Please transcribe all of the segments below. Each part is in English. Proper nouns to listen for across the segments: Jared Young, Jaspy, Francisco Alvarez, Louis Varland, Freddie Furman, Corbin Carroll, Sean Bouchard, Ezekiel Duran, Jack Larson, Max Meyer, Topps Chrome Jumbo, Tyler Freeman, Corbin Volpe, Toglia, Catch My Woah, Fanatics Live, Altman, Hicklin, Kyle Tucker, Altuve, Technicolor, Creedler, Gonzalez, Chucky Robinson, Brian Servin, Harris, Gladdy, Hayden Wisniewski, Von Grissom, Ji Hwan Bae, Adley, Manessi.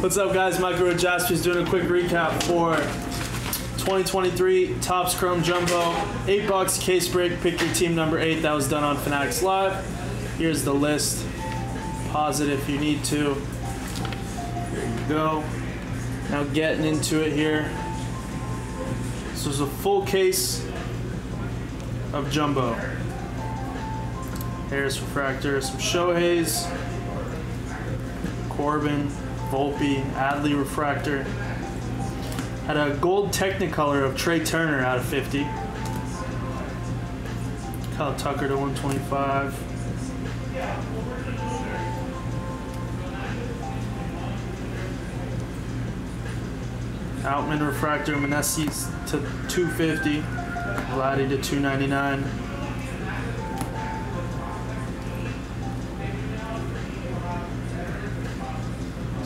What's up, guys? Mike Guru Jaspy is doing a quick recap for 2023 Topps Chrome Jumbo. $8 case break. Pick your team number 8. That was done on Fanatics Live. Here's the list. Pause it if you need to. There you go. Now getting into it here. This was a full case of Jumbo. Harris refractor, some Shoheis, Corbin, Volpe, Adley refractor. Had a gold Technicolor of Trey Turner out of 50. Kyle Tucker to 125. Altman refractor, Manessi to 250. Gladdy to 299.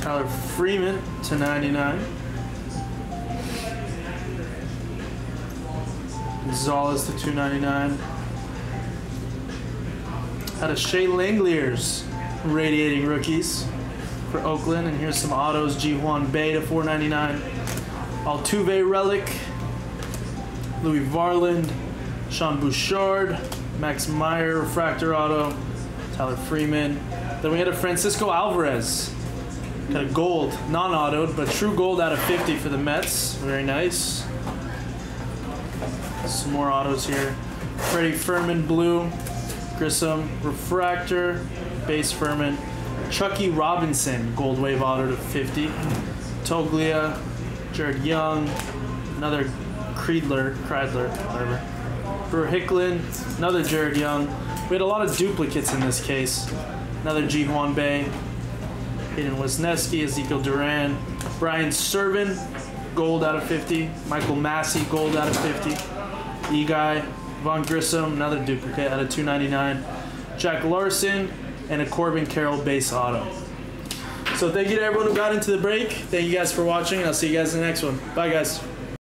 Tyler Freeman to 99. Gonzalez to 299. Had a Shea Langeliers radiating rookies for Oakland. And here's some autos. Ji Hwan Bae to 499. Altuve relic. Louis Varland. Sean Bouchard. Max Meyer refractor auto. Tyler Freeman. Then we had a Francisco Alvarez. Got a gold, non-autoed, but true gold out of 50 for the Mets. Very nice. Some more autos here. Freddie Furman blue, Grissom refractor, base Furman. Chucky Robinson gold wave auto to 50. Toglia, Jared Young, another Creedler, whatever. For Hicklin, another Jared Young. We had a lot of duplicates in this case. Another Ji Hwan Bae, Hayden Wisniewski, Ezekiel Duran, Brian Servin gold out of 50. Michael Massey gold out of 50. E-Guy, Von Grissom, another duplicate out of 299. Jack Larson, and a Corbin Carroll base auto. So thank you to everyone who got into the break. Thank you guys for watching, and I'll see you guys in the next one. Bye, guys.